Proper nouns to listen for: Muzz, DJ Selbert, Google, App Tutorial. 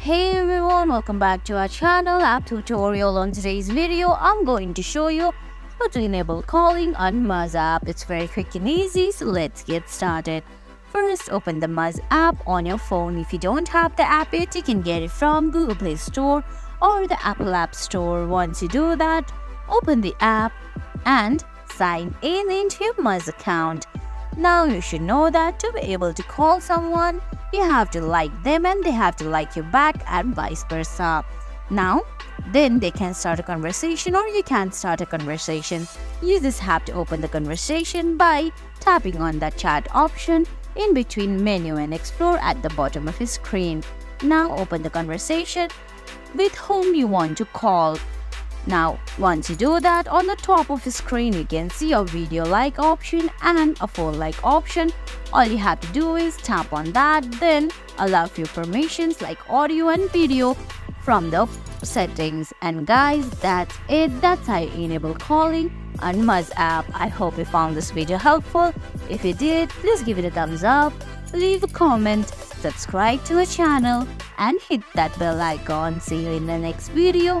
Hey everyone, welcome back to our channel App Tutorial. On today's video, I'm going to show you how to enable calling on Muzz app. It's very quick and easy, so let's get started. First, open the Muzz app on your phone. If you don't have the app yet, you can get it from Google Play Store or the Apple App Store. Once you do that, open the app and sign in into your Muzz account. Now you should know that to be able to call someone, you have to like them and they have to like you back, and vice versa. Now then they can start a conversation or you can start a conversation. You just have to open the conversation by tapping on the chat option in between menu and explore at the bottom of your screen. Now open the conversation with whom you want to call. Now, once you do that, on the top of the screen, you can see a video like option and a phone like option. All you have to do is tap on that, then allow few permissions like audio and video from the settings. And guys, that's it. That's how you enable calling on Muzz app. I hope you found this video helpful. If you did, please give it a thumbs up, leave a comment, subscribe to our channel, and hit that bell icon. See you in the next video.